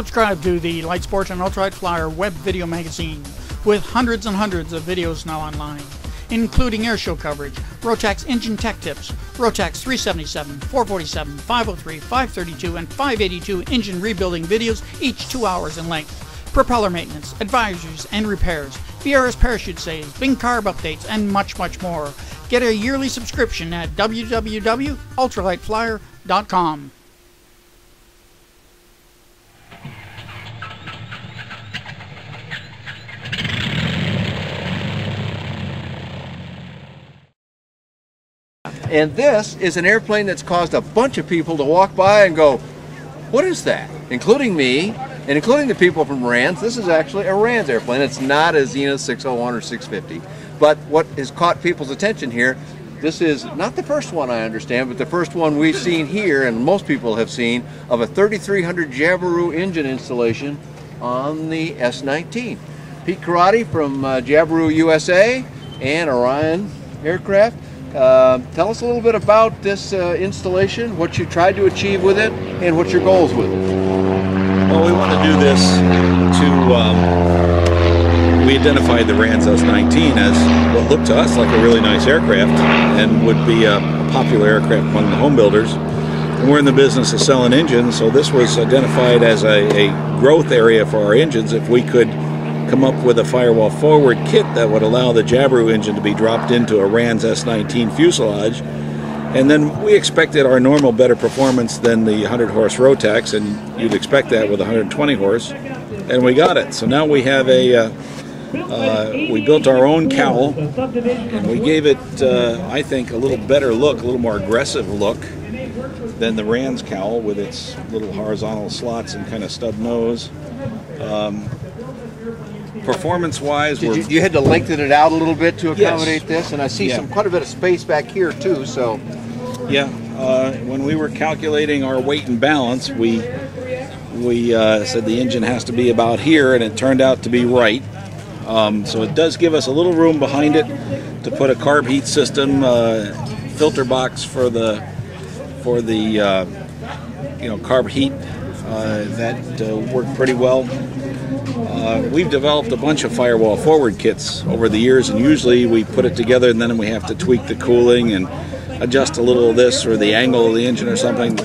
Subscribe to the Light Sport and Ultralight Flyer web video magazine with hundreds and hundreds of videos now online, including airshow coverage, Rotax engine tech tips, Rotax 377, 447, 503, 532, and 582 engine rebuilding videos, each 2 hours in length, propeller maintenance, advisories, and repairs, BRS parachute saves, Bing carb updates, and much, much more. Get a yearly subscription at www.ultralightflyer.com. And this is an airplane that's caused a bunch of people to walk by and go, what is that? Including me, and including the people from RANS. This is actually a RANS airplane. It's not a Zena 601 or 650. But what has caught people's attention here, this is not the first one I understand, but the first one we've seen here, and most people have seen, of a 3300 Jabiru engine installation on the S19. Pete Karadi from Jabiru USA and Orion aircraft. Tell us a little bit about this installation, what you tried to achieve with it, and what your goals with it. Well, we want to do this to, we identified the RANS S19 as what looked to us like a really nice aircraft and would be a popular aircraft among the home builders. And we're in the business of selling engines, so this was identified as a growth area for our engines. If we could come up with a firewall forward kit that would allow the Jabiru engine to be dropped into a RANS S19 fuselage, and then we expected our normal better performance than the 100-horse Rotax, and you'd expect that with 120-horse, and we got it. So now we have a, we built our own cowl, and we gave it, I think, a little better look, a little more aggressive look than the RANS cowl with its little horizontal slots and kind of stub nose. Performance-wise, you had to lengthen it out a little bit to accommodate this, and I see quite a bit of space back here too. So, when we were calculating our weight and balance, we said the engine has to be about here, and it turned out to be right. So it does give us a little room behind it to put a carb heat system, filter box for the carb heat that worked pretty well. We've developed a bunch of firewall forward kits over the years, and usually we put it together and then we have to tweak the cooling and adjust a little of this or the angle of the engine or something.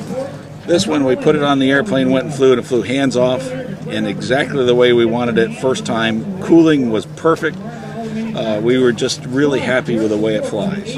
This one, we put it on the airplane, went and it flew hands off, and exactly the way we wanted it first time. Cooling was perfect. We were just really happy with the way it flies.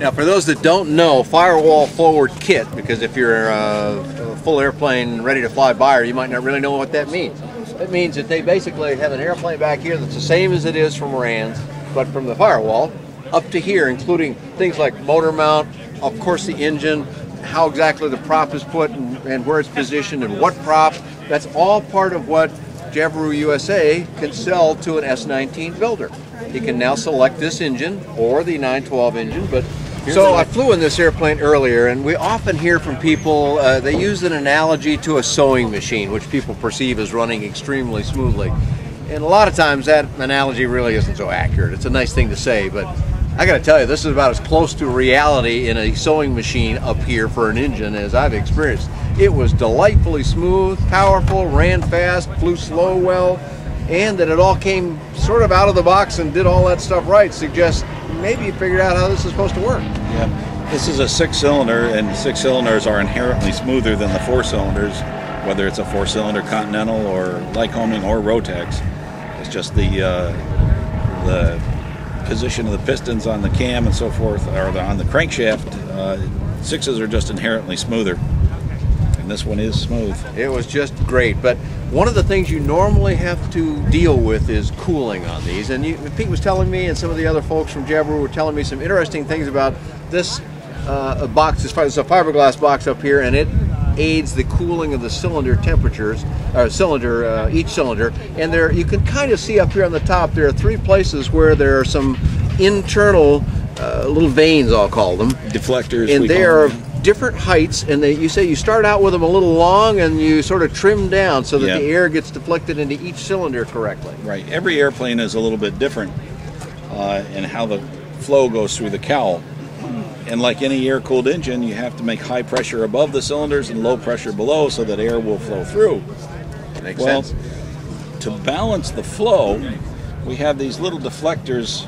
Now, for those that don't know, firewall forward kit, because if you're a full airplane ready to fly buyer, you might not really know what that means. It means that they basically have an airplane back here that's the same as it is from RANS, but from the firewall up to here, including things like motor mount, of course the engine, how exactly the prop is put and where it's positioned and what prop. That's all part of what Jabiru USA can sell to an S19 builder. He can now select this engine or the 912 engine, but so I flew in this airplane earlier, and we often hear from people, they use an analogy to a sewing machine, which people perceive as running extremely smoothly. And a lot of times that analogy really isn't so accurate. It's a nice thing to say, but I gotta tell you, this is about as close to reality in a sewing machine up here for an engine as I've experienced. It was delightfully smooth, powerful, ran fast, flew slow well, and that it all came sort of out of the box and did all that stuff right suggests maybe you figured out how this is supposed to work. Yeah, this is a six-cylinder, and six-cylinders are inherently smoother than the four-cylinders, whether it's a four-cylinder Continental or Lycoming or Rotax. It's just the position of the pistons on the cam and so forth, or on the crankshaft. Sixes are just inherently smoother, and this one is smooth. It was just great, but one of the things you normally have to deal with is cooling on these, and Pete was telling me, and some of the other folks from Jabiru were telling me some interesting things about this box. It's a fiberglass box up here, and it aids the cooling of the cylinder temperatures, or cylinder, each cylinder. And there, you can kind of see up here on the top, there are three places where there are some internal little veins, I'll call them, deflectors, and they are different heights, and you say you start out with them a little long and you sort of trim down so that the air gets deflected into each cylinder correctly. Right. Every airplane is a little bit different in how the flow goes through the cowl. And like any air-cooled engine, you have to make high pressure above the cylinders and low pressure below so that air will flow through. makes sense. To balance the flow, we have these little deflectors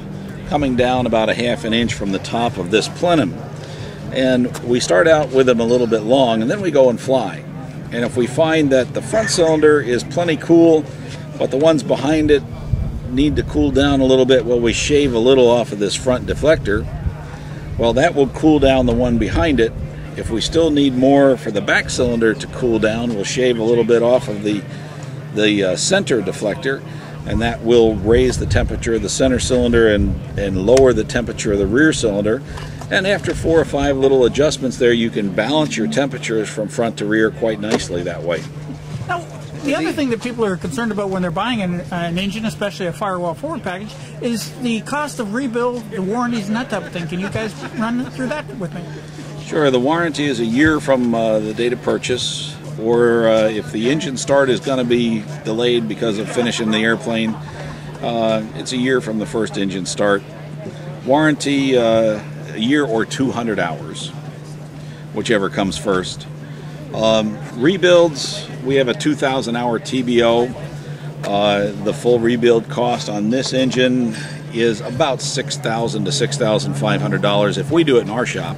coming down about 1/2 inch from the top of this plenum. And we start out with them a little bit long, and then we go and fly. And if we find that the front cylinder is plenty cool, but the ones behind it need to cool down a little bit, well, we shave a little off of this front deflector. Well, that will cool down the one behind it. If we still need more for the back cylinder to cool down, we'll shave a little bit off of the center deflector, and that will raise the temperature of the center cylinder and lower the temperature of the rear cylinder. And after 4 or 5 little adjustments there, you can balance your temperatures from front to rear quite nicely that way. Now, the other thing that people are concerned about when they're buying an engine, especially a firewall forward package, is the cost of rebuild, the warranties, and that type of thing. Can you guys run through that with me? Sure. The warranty is a year from the date of purchase, or if the engine start is going to be delayed because of finishing the airplane, it's a year from the first engine start. Warranty, a year or 200 hours, whichever comes first. Rebuilds, we have a 2,000 hour TBO. The full rebuild cost on this engine is about $6,000 to $6,500 if we do it in our shop.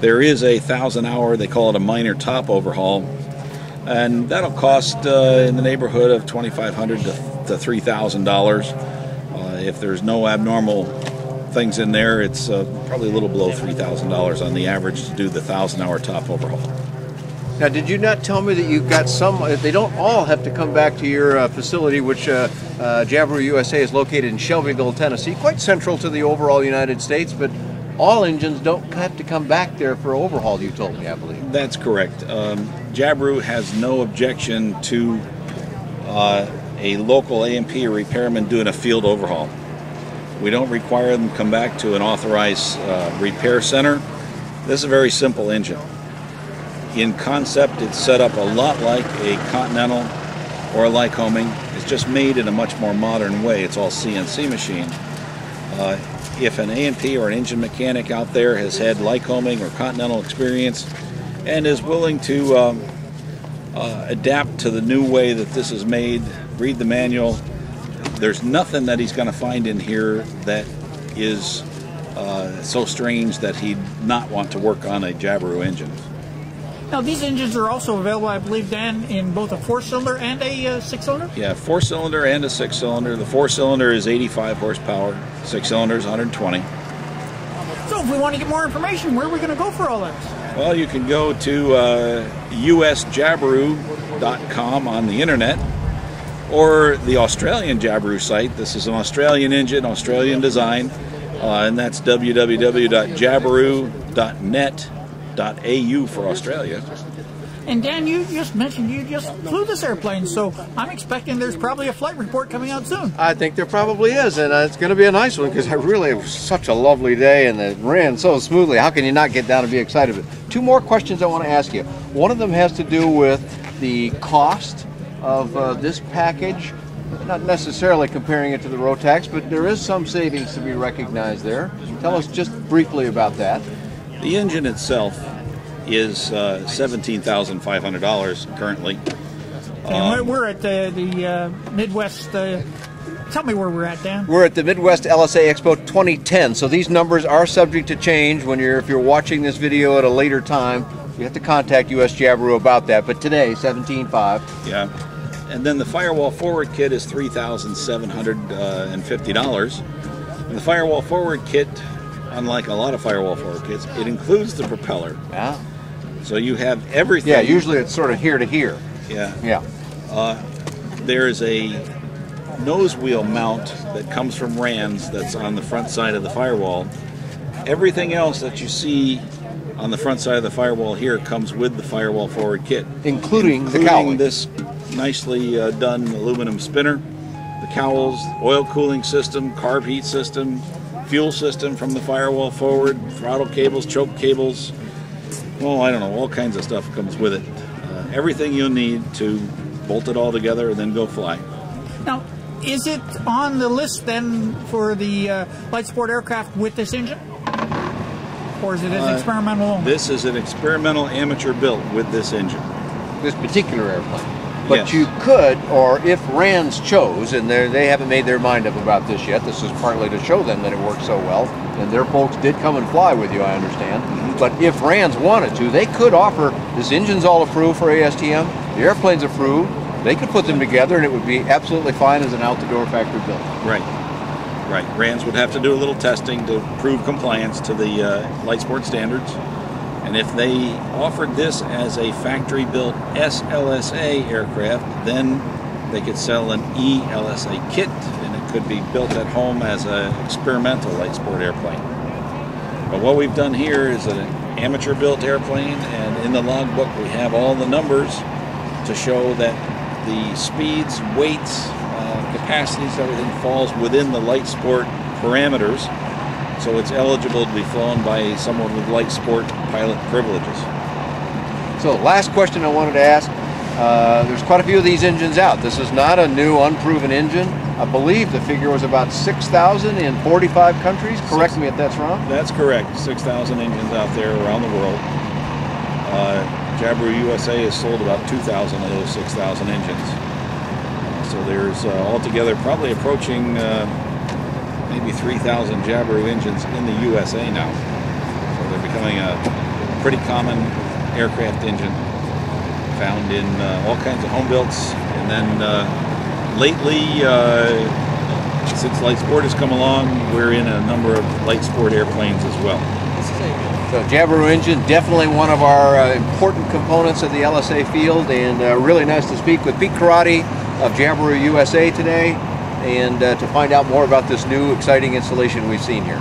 There is a 1,000 hour, they call it a minor top overhaul, and that'll cost in the neighborhood of $2,500 to $3,000. If there's no abnormal things in there, it's probably a little below $3,000 on the average to do the 1,000 hour top overhaul. Now, did you not tell me that you've got some, they don't all have to come back to your facility, which Jabiru USA is located in Shelbyville, Tennessee, quite central to the overall United States, but all engines don't have to come back there for overhaul, you told me, I believe. That's correct. Jabiru has no objection to a local A&P repairman doing a field overhaul. We don't require them to come back to an authorized repair center. This is a very simple engine. In concept, it's set up a lot like a Continental or a Lycoming. It's just made in a much more modern way. It's all CNC machine. If an A&P or an engine mechanic out there has had Lycoming or Continental experience and is willing to adapt to the new way that this is made, read the manual, there's nothing that he's going to find in here that is so strange that he'd not want to work on a Jabiru engine. Now, these engines are also available, I believe, Dan, in both a 4-cylinder and a 6-cylinder? Yeah, 4-cylinder and a 6-cylinder. The 4-cylinder is 85 horsepower. 6-cylinder is 120. So if we want to get more information, where are we going to go for all that? Well, you can go to usjabiru.com on the internet, or the Australian Jabiru site. This is an Australian engine, Australian design, and that's www.jabiru.net.au for Australia. And Dan, you just mentioned you just flew this airplane, so I'm expecting there's probably a flight report coming out soon. I think there probably is, and it's going to be a nice one because it was such a lovely day and it ran so smoothly. How can you not get down and be excited? But 2 more questions I want to ask you. One of them has to do with the cost of this package, not necessarily comparing it to the Rotax, but there is some savings to be recognized there. Tell us just briefly about that. The engine itself is $17,500 currently. And we're at the Midwest, tell me where we're at, Dan. We're at the Midwest LSA Expo 2010, so these numbers are subject to change. When you're, if you're watching this video at a later time, you have to contact US Jabiru about that, but today, $17,500. Yeah, and then the firewall forward kit is $3,750. And the firewall forward kit, unlike a lot of firewall forward kits, it includes the propeller. Yeah. So you have everything. Yeah, usually it's sort of here to here. Yeah. Yeah. There is a nose wheel mount that comes from RANS that's on the front side of the firewall. Everything else that you see on the front side of the firewall here comes with the firewall forward kit. Including the cowling. This nicely done aluminum spinner, the cowls, oil cooling system, carb heat system, fuel system from the firewall forward, throttle cables, choke cables, well, I don't know, all kinds of stuff comes with it. Everything you'll need to bolt it all together and then go fly. Now, is it on the list then for the light sport aircraft with this engine? Or is it an experimental? This is an experimental amateur built with this engine. This particular airplane. But yes, you could, or if RANS chose, and they haven't made their mind up about this yet, this is partly to show them that it works so well, and their folks did come and fly with you, I understand, but if RANS wanted to, they could offer, this engine's all approved for ASTM, the airplane's approved, they could put them together and it would be absolutely fine as an out-the-door factory build. Right, right. RANS would have to do a little testing to prove compliance to the light sport standards. And if they offered this as a factory-built SLSA aircraft, then they could sell an ELSA kit, and it could be built at home as an experimental light sport airplane. But what we've done here is an amateur-built airplane, and in the logbook we have all the numbers to show that the speeds, weights, capacities, everything falls within the light sport parameters. So it's eligible to be flown by someone with light sport pilot privileges. So last question I wanted to ask, there's quite a few of these engines out. This is not a new unproven engine. I believe the figure was about 6,000 in 45 countries. Correct me if that's wrong. That's correct, 6,000 engines out there around the world. Jabiru USA has sold about 2,000 of those 6,000 engines. So there's altogether probably approaching maybe 3,000 Jabiru engines in the USA now. So they're becoming a pretty common aircraft engine found in all kinds of home builds. And then lately, since light sport has come along, we're in a number of light sport airplanes as well. So Jabiru engine, definitely one of our important components of the LSA field, and really nice to speak with Pete Karadi of Jabiru USA today, and to find out more about this new exciting installation we've seen here.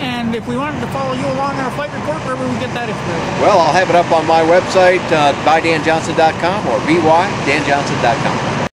And if we wanted to follow you along on our flight report, where would we get that information? Well, I'll have it up on my website, bydanjohnson.com or bydanjohnson.com.